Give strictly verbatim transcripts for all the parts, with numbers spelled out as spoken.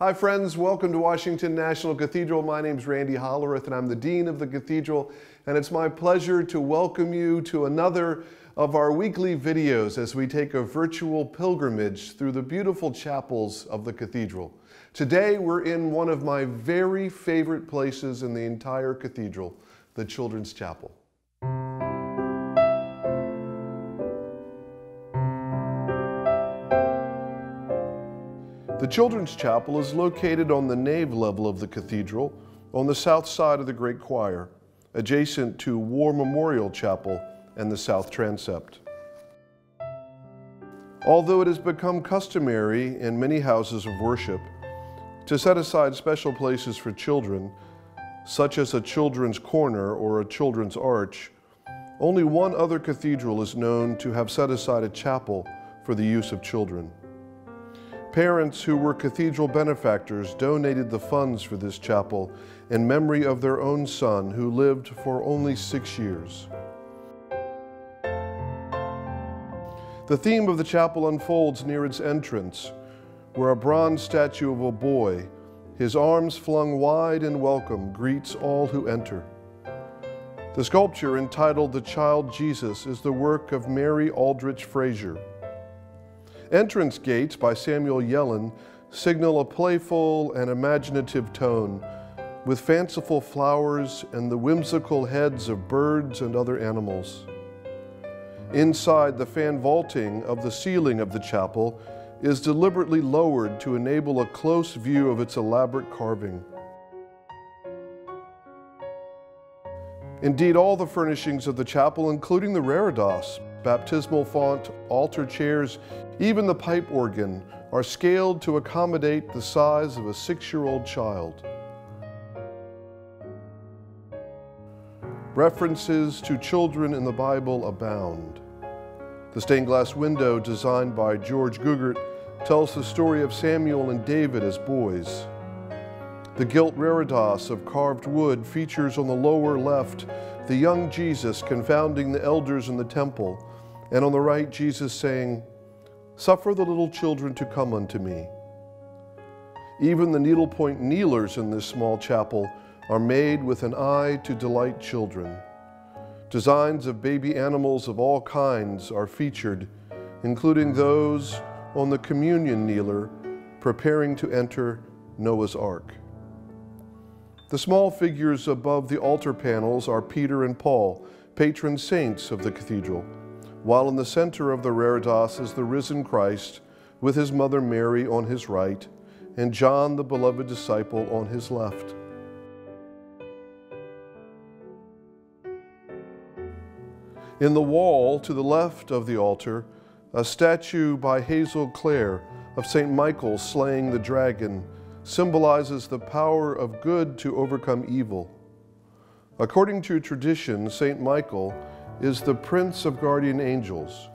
Hi friends, welcome to Washington National Cathedral. My name's Randy Hollerith and I'm the Dean of the Cathedral, and it's my pleasure to welcome you to another of our weekly videos as we take a virtual pilgrimage through the beautiful chapels of the Cathedral. Today we're in one of my very favorite places in the entire Cathedral, the Children's Chapel. The Children's Chapel is located on the nave level of the Cathedral, on the south side of the Great Choir, adjacent to War Memorial Chapel and the South Transept. Although it has become customary in many houses of worship to set aside special places for children, such as a children's corner or a children's arch, only one other cathedral is known to have set aside a chapel for the use of children. Parents who were cathedral benefactors donated the funds for this chapel in memory of their own son, who lived for only six years. The theme of the chapel unfolds near its entrance, where a bronze statue of a boy, his arms flung wide in welcome, greets all who enter. The sculpture, entitled The Child Jesus, is the work of Mary Aldrich Frazier. Entrance gates by Samuel Yellen signal a playful and imaginative tone, with fanciful flowers and the whimsical heads of birds and other animals. Inside, the fan vaulting of the ceiling of the chapel is deliberately lowered to enable a close view of its elaborate carving. Indeed, all the furnishings of the chapel, including the reredos, baptismal font, altar chairs, even the pipe organ, are scaled to accommodate the size of a six-year-old child. References to children in the Bible abound. The stained glass window, designed by George Gugert, tells the story of Samuel and David as boys. The gilt reredos of carved wood features on the lower left the young Jesus confounding the elders in the temple, and on the right Jesus saying, "Suffer the little children to come unto me." Even the needlepoint kneelers in this small chapel are made with an eye to delight children. Designs of baby animals of all kinds are featured, including those on the communion kneeler preparing to enter Noah's Ark. The small figures above the altar panels are Peter and Paul, patron saints of the Cathedral, while in the center of the reredos is the risen Christ with his mother Mary on his right and John, the beloved disciple, on his left. In the wall to the left of the altar, a statue by Hazel Clare of Saint Michael slaying the dragon symbolizes the power of good to overcome evil. According to tradition, Saint Michael is the prince of guardian angels,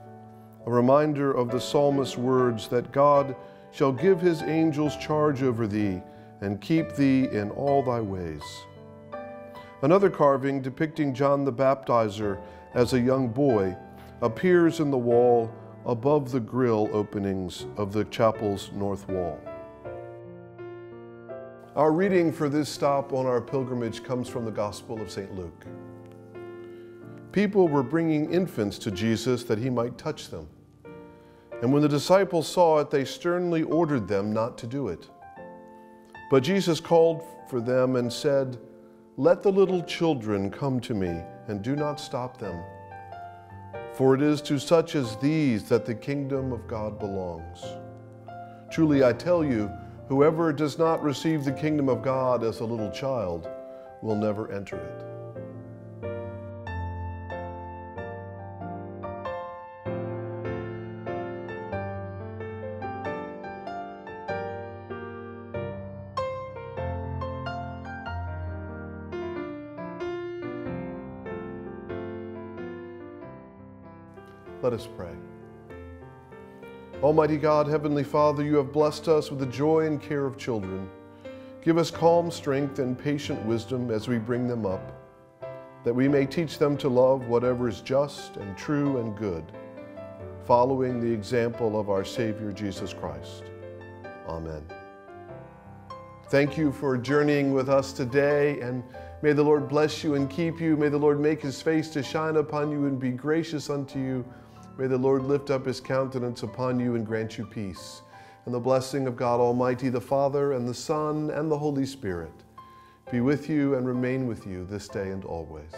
a reminder of the psalmist's words that God shall give his angels charge over thee and keep thee in all thy ways. Another carving depicting John the Baptizer as a young boy appears in the wall above the grille openings of the chapel's north wall. Our reading for this stop on our pilgrimage comes from the Gospel of Saint Luke. People were bringing infants to Jesus that he might touch them. And when the disciples saw it, they sternly ordered them not to do it. But Jesus called for them and said, "Let the little children come to me, and do not stop them. For it is to such as these that the kingdom of God belongs. Truly I tell you, whoever does not receive the kingdom of God as a little child will never enter it." Let us pray. Almighty God, Heavenly Father, you have blessed us with the joy and care of children. Give us calm strength and patient wisdom as we bring them up, that we may teach them to love whatever is just and true and good, following the example of our Savior Jesus Christ. Amen. Thank you for journeying with us today, and may the Lord bless you and keep you. May the Lord make his face to shine upon you and be gracious unto you. May the Lord lift up his countenance upon you and grant you peace. And the blessing of God Almighty, the Father, and the Son, and the Holy Spirit be with you and remain with you this day and always.